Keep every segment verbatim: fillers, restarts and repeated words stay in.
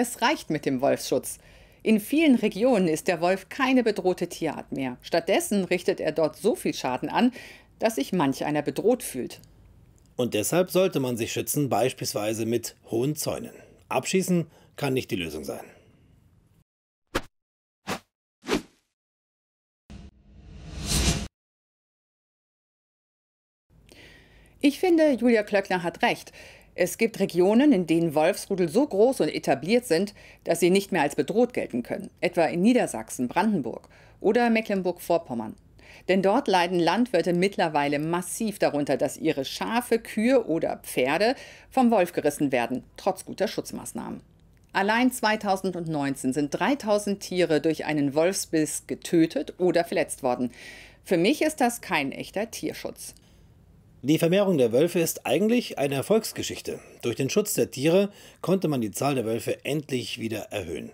Es reicht mit dem Wolfsschutz. In vielen Regionen ist der Wolf keine bedrohte Tierart mehr. Stattdessen richtet er dort so viel Schaden an, dass sich manch einer bedroht fühlt. Und deshalb sollte man sich schützen, beispielsweise mit hohen Zäunen. Abschießen kann nicht die Lösung sein. Ich finde, Julia Klöckner hat recht. Es gibt Regionen, in denen Wolfsrudel so groß und etabliert sind, dass sie nicht mehr als bedroht gelten können. Etwa in Niedersachsen, Brandenburg oder Mecklenburg-Vorpommern. Denn dort leiden Landwirte mittlerweile massiv darunter, dass ihre Schafe, Kühe oder Pferde vom Wolf gerissen werden, trotz guter Schutzmaßnahmen. Allein zweitausendneunzehn sind dreitausend Tiere durch einen Wolfsbiss getötet oder verletzt worden. Für mich ist das kein echter Tierschutz. Die Vermehrung der Wölfe ist eigentlich eine Erfolgsgeschichte. Durch den Schutz der Tiere konnte man die Zahl der Wölfe endlich wieder erhöhen.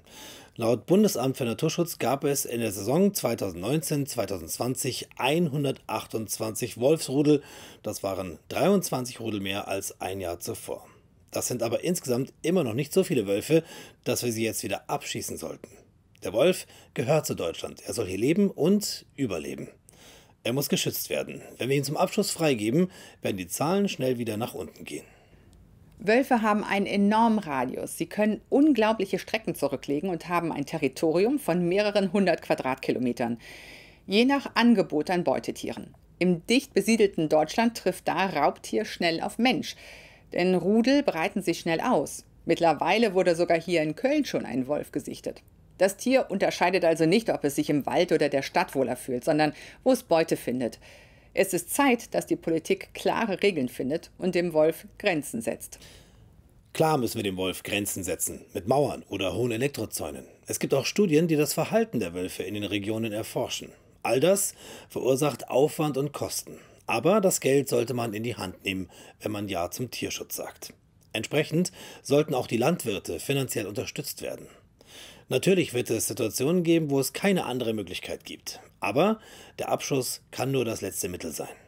Laut Bundesamt für Naturschutz gab es in der Saison zweitausendneunzehn zweitausendzwanzig hundertachtundzwanzig Wolfsrudel. Das waren dreiundzwanzig Rudel mehr als ein Jahr zuvor. Das sind aber insgesamt immer noch nicht so viele Wölfe, dass wir sie jetzt wieder abschießen sollten. Der Wolf gehört zu Deutschland. Er soll hier leben und überleben. Er muss geschützt werden. Wenn wir ihn zum Abschuss freigeben, werden die Zahlen schnell wieder nach unten gehen. Wölfe haben einen enormen Radius. Sie können unglaubliche Strecken zurücklegen und haben ein Territorium von mehreren hundert Quadratkilometern. Je nach Angebot an Beutetieren. Im dicht besiedelten Deutschland trifft da Raubtier schnell auf Mensch. Denn Rudel breiten sich schnell aus. Mittlerweile wurde sogar hier in Köln schon ein Wolf gesichtet. Das Tier unterscheidet also nicht, ob es sich im Wald oder der Stadt wohler fühlt, sondern wo es Beute findet. Es ist Zeit, dass die Politik klare Regeln findet und dem Wolf Grenzen setzt. Klar müssen wir dem Wolf Grenzen setzen, mit Mauern oder hohen Elektrozäunen. Es gibt auch Studien, die das Verhalten der Wölfe in den Regionen erforschen. All das verursacht Aufwand und Kosten. Aber das Geld sollte man in die Hand nehmen, wenn man Ja zum Tierschutz sagt. Entsprechend sollten auch die Landwirte finanziell unterstützt werden. Natürlich wird es Situationen geben, wo es keine andere Möglichkeit gibt. Aber der Abschuss kann nur das letzte Mittel sein.